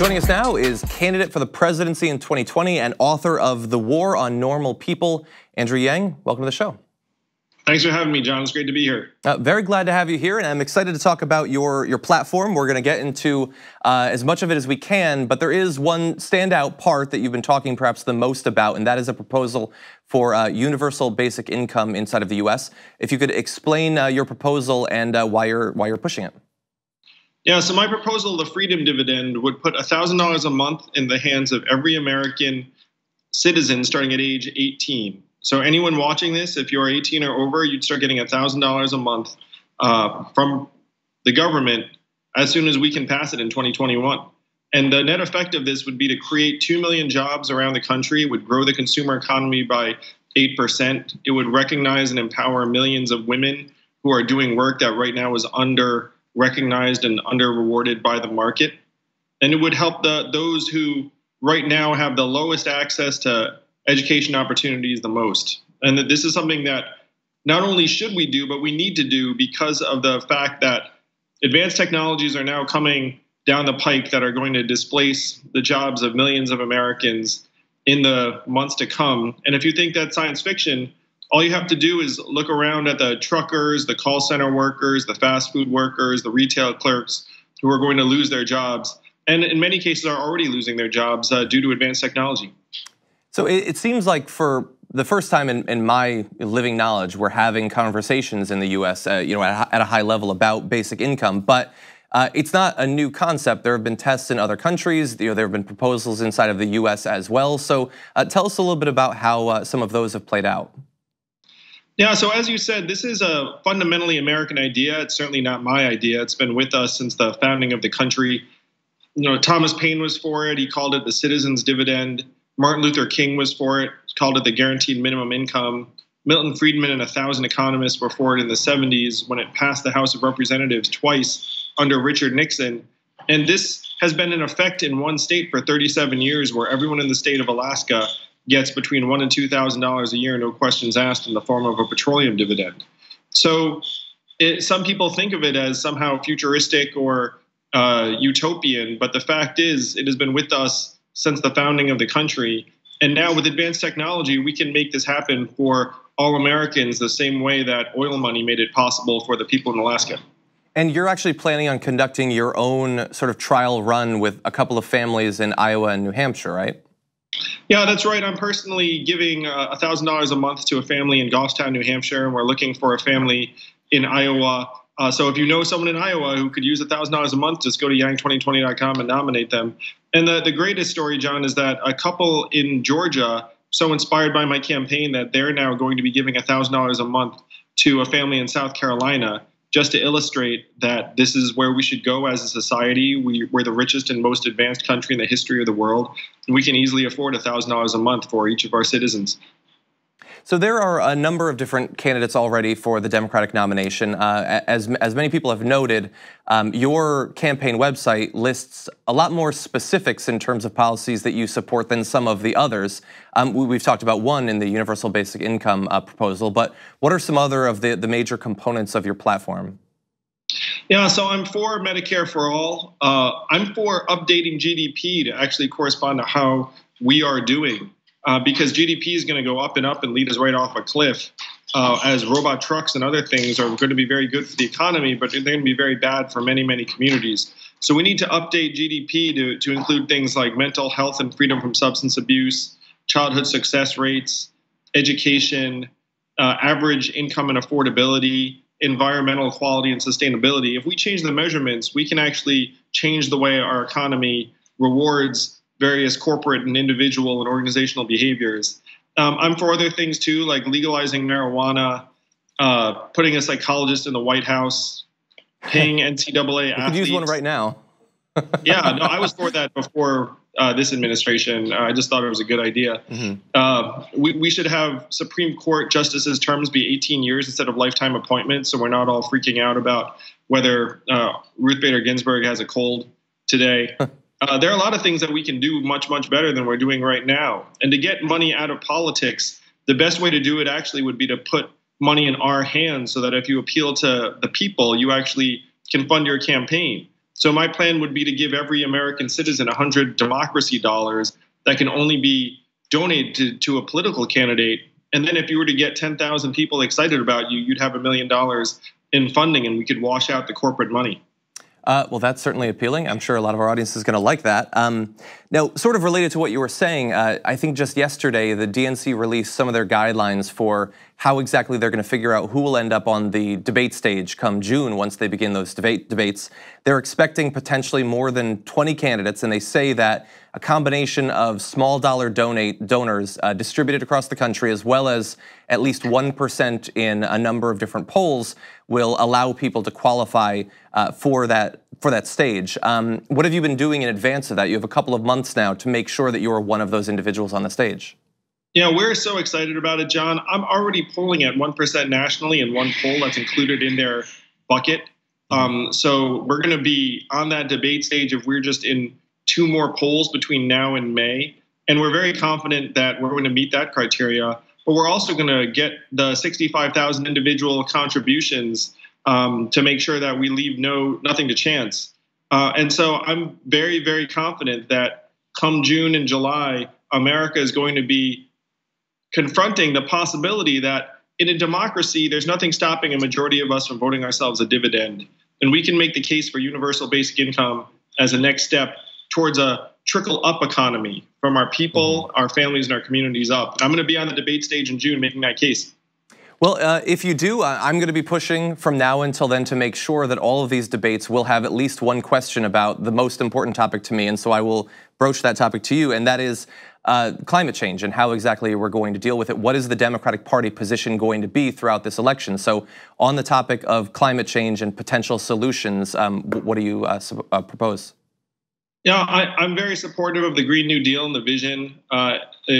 Joining us now is candidate for the presidency in 2020 and author of The War on Normal People, Andrew Yang. Welcome to the show. Thanks for having me, John. It's great to be here. Very glad to have you here, and I'm excited to talk about your platform. We're gonna get into as much of it as we can, but there is one standout part that you've been talking perhaps the most about, and that is a proposal for universal basic income inside of the US. If you could explain your proposal and why you're pushing it. Yeah, so my proposal, the Freedom Dividend, would put $1,000 a month in the hands of every American citizen starting at age 18. So anyone watching this, if you're 18 or over, you'd start getting $1,000 a month from the government as soon as we can pass it in 2021. And the net effect of this would be to create 2 million jobs around the country. It would grow the consumer economy by 8%. It would recognize and empower millions of women who are doing work that right now is under-recognized and under-rewarded by the market. And it would help those who right now have the lowest access to education opportunities the most. And that this is something that not only should we do, but we need to do because of the fact that advanced technologies are now coming down the pike that are going to displace the jobs of millions of Americans in the months to come. And if you think that's science fiction, all you have to do is look around at the truckers, the call center workers, the fast food workers, the retail clerks who are going to lose their jobs. And in many cases are already losing their jobs due to advanced technology. So it seems like for the first time in my living knowledge, we're having conversations in the US you know, at a high level about basic income, but it's not a new concept. There have been tests in other countries, you know, there have been proposals inside of the US as well. So tell us a little bit about how some of those have played out. Yeah, so as you said, this is a fundamentally American idea. It's certainly not my idea. It's been with us since the founding of the country. You know, Thomas Paine was for it. He called it the citizens' dividend. Martin Luther King was for it, called it the guaranteed minimum income. Milton Friedman and 1,000 economists were for it in the 70s when it passed the House of Representatives twice under Richard Nixon. And this has been in effect in one state for 37 years where everyone in the state of Alaska gets between $1,000 and $2,000 a year, no questions asked, in the form of a petroleum dividend. So some people think of it as somehow futuristic or utopian, but the fact is it has been with us since the founding of the country. And now with advanced technology, we can make this happen for all Americans the same way that oil money made it possible for the people in Alaska. And you're actually planning on conducting your own sort of trial run with a couple of families in Iowa and New Hampshire, right? Yeah, that's right. I'm personally giving $1,000 a month to a family in Goffstown, New Hampshire, and we're looking for a family in Iowa. So if you know someone in Iowa who could use $1,000 a month, just go to yang2020.com and nominate them. And the greatest story, John, is that a couple in Georgia, so inspired by my campaign that they're now going to be giving $1,000 a month to a family in South Carolina, just to illustrate that this is where we should go as a society. We're the richest and most advanced country in the history of the world. And we can easily afford $1,000 a month for each of our citizens. So there are a number of different candidates already for the Democratic nomination. As many people have noted, your campaign website lists a lot more specifics in terms of policies that you support than some of the others. We've talked about one in the universal basic income proposal, but what are some other of the major components of your platform? Yeah, so I'm for Medicare for all. I'm for updating GDP to actually correspond to how we are doing. Because GDP is going to go up and lead us right off a cliff as robot trucks and other things are going to be very good for the economy, but they're going to be very bad for many, many communities. So we need to update GDP to include things like mental health and freedom from substance abuse, childhood success rates, education, average income and affordability, environmental quality and sustainability. If we change the measurements, we can actually change the way our economy rewards various corporate and individual and organizational behaviors. I'm for other things too, like legalizing marijuana, putting a psychologist in the White House, paying NCAA athletes. You could use one right now. Yeah, no, I was for that before this administration. I just thought it was a good idea. Mm-hmm. We should have Supreme Court justices' terms be 18 years instead of lifetime appointments, so we're not all freaking out about whether Ruth Bader Ginsburg has a cold today. There are a lot of things that we can do much, much better than we're doing right now. And to get money out of politics, the best way to do it actually would be to put money in our hands so that if you appeal to the people, you actually can fund your campaign. So my plan would be to give every American citizen 100 democracy dollars that can only be donated to a political candidate. And then if you were to get 10,000 people excited about you, you'd have $1 million in funding, and we could wash out the corporate money. Well, that's certainly appealing. I'm sure a lot of our audience is going to like that. Now, sort of related to what you were saying, I think just yesterday the DNC released some of their guidelines for how exactly they're going to figure out who will end up on the debate stage come June once they begin those debates. They're expecting potentially more than 20 candidates, and they say that a combination of small dollar donors distributed across the country, as well as at least 1% in a number of different polls, will allow people to qualify for that stage. What have you been doing in advance of that? You have a couple of months now to make sure that you are one of those individuals on the stage. Yeah, we're so excited about it, John. I'm already polling at 1% nationally in one poll that's included in their bucket. So we're going to be on that debate stage if we're just in 2 more polls between now and May. And we're very confident that we're going to meet that criteria. But we're also going to get the 65,000 individual contributions to make sure that we leave nothing to chance. And so I'm very, very confident that come June and July, America is going to be confronting the possibility that in a democracy, there's nothing stopping a majority of us from voting ourselves a dividend. And we can make the case for universal basic income as a next step towards a trickle-up economy from our people, our families, and our communities up. I'm going to be on the debate stage in June making that case. Well, if you do, I'm going to be pushing from now until then to make sure that all of these debates will have at least one question about the most important topic to me, and so I will broach that topic to you, and that is climate change and how exactly we're going to deal with it. What is the Democratic Party position going to be throughout this election? So on the topic of climate change and potential solutions, what do you propose? Yeah, I'm very supportive of the Green New Deal and the vision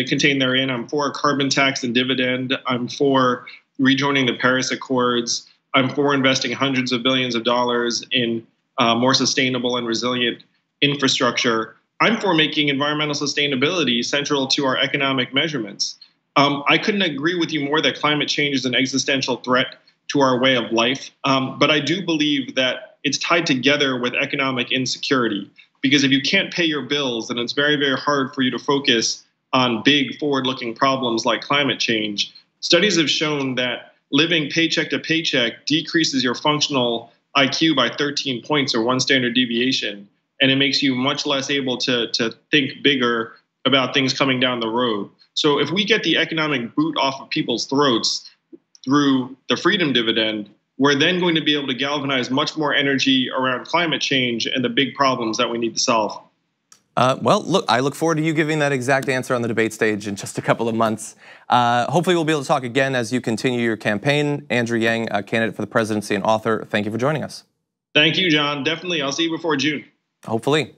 contained therein. I'm for a carbon tax and dividend. I'm for rejoining the Paris Accords. I'm for investing hundreds of billions of dollars in more sustainable and resilient infrastructure. I'm for making environmental sustainability central to our economic measurements. I couldn't agree with you more that climate change is an existential threat to our way of life. But I do believe that it's tied together with economic insecurity. Because if you can't pay your bills, then it's very, very hard for you to focus on big forward-looking problems like climate change. Studies have shown that living paycheck to paycheck decreases your functional IQ by 13 points or 1 standard deviation. And it makes you much less able to think bigger about things coming down the road. So if we get the economic boot off of people's throats through the Freedom Dividend, we're then going to be able to galvanize much more energy around climate change and the big problems that we need to solve. Well, look, I look forward to you giving that exact answer on the debate stage in just a couple of months. Hopefully we'll be able to talk again as you continue your campaign. Andrew Yang, a candidate for the presidency and author, thank you for joining us. Thank you, John. Definitely. I'll see you before June. Hopefully.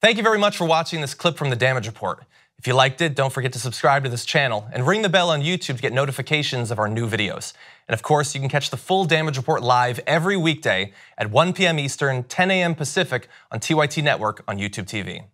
Thank you very much for watching this clip from The Damage Report. If you liked it, don't forget to subscribe to this channel and ring the bell on YouTube to get notifications of our new videos. And of course, you can catch the full Damage Report live every weekday at 1 p.m. Eastern, 10 a.m. Pacific on TYT Network on YouTube TV.